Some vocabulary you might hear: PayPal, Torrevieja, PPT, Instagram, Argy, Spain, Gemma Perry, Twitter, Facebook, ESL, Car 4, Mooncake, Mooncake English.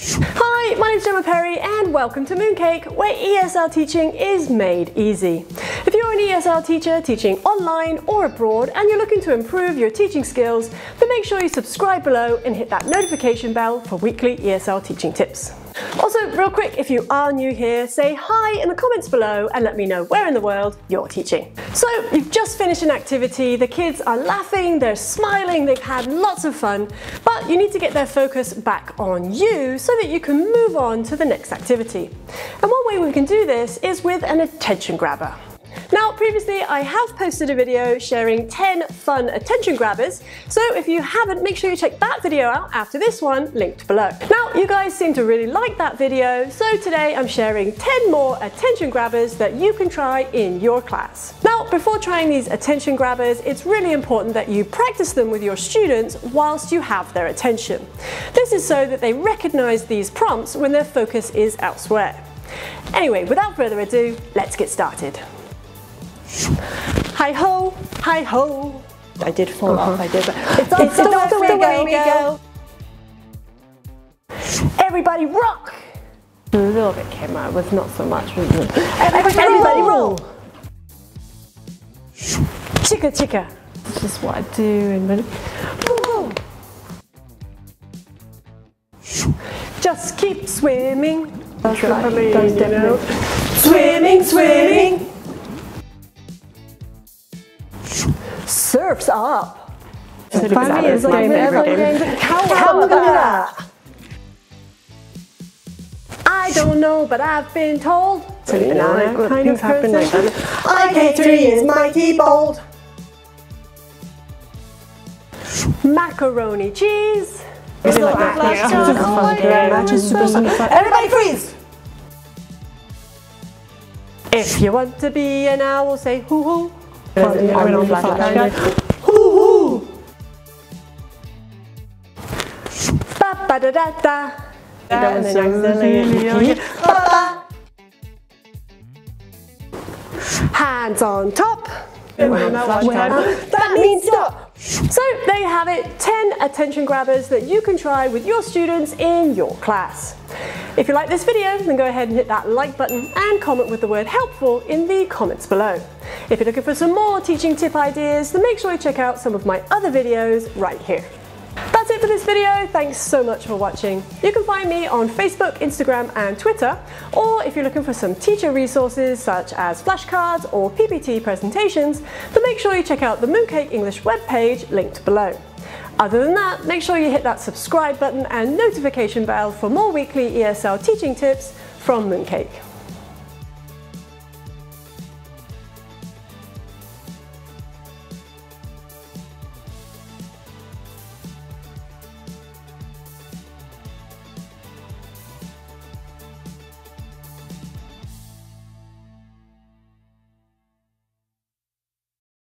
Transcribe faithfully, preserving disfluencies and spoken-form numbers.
Hi, my name's Gemma Perry and welcome to Mooncake, where E S L teaching is made easy. If you're an E S L teacher teaching online or abroad and you're looking to improve your teaching skills, then make sure you subscribe below and hit that notification bell for weekly E S L teaching tips. Also, real quick, if you are new here, say hi in the comments below and let me know where in the world you're teaching. So, you've just finished an activity, the kids are laughing, they're smiling, they've had lots of fun, but you need to get their focus back on you so that you can move on to the next activity. And one way we can do this is with an attention grabber. Now, previously I have posted a video sharing ten fun attention grabbers, so if you haven't, make sure you check that video out after this one, linked below. Now, you guys seem to really like that video, so today I'm sharing ten more attention grabbers that you can try in your class. Now, before trying these attention grabbers, it's really important that you practice them with your students whilst you have their attention. This is so that they recognise these prompts when their focus is elsewhere. Anyway, without further ado, let's get started. Hi ho, hi ho. I did fall uh-huh. off, I did, but it's off, it's off the way we go. Everybody rock! A little bit came out, it was not so much, wasn't it? Everybody, Everybody roll! roll. Chicka chicka. This is what I do in minute. Just keep swimming. That's right, those you know. Swimming, swimming. Surf's up! So it's funny, it's like never going to Cowabunga! I don't know, but I've been told. So you know, like, kind of happen like that. I K three is mighty bold. Macaroni cheese. It's not like that. Yeah. It's fun. Match is super fun. Everybody freeze! If you want to be an owl, say hoo hoo. Hands on top. That means stop. So there you have it, ten attention grabbers that you can try with your students in your class. If you like this video, then go ahead and hit that like button and comment with the word helpful in the comments below. If you're looking for some more teaching tip ideas, then make sure you check out some of my other videos right here. That's it for this video, thanks so much for watching. You can find me on Facebook, Instagram and Twitter, or if you're looking for some teacher resources such as flashcards or P P T presentations, then make sure you check out the Mooncake English webpage linked below. Other than that, make sure you hit that subscribe button and notification bell for more weekly E S L teaching tips from Mooncake.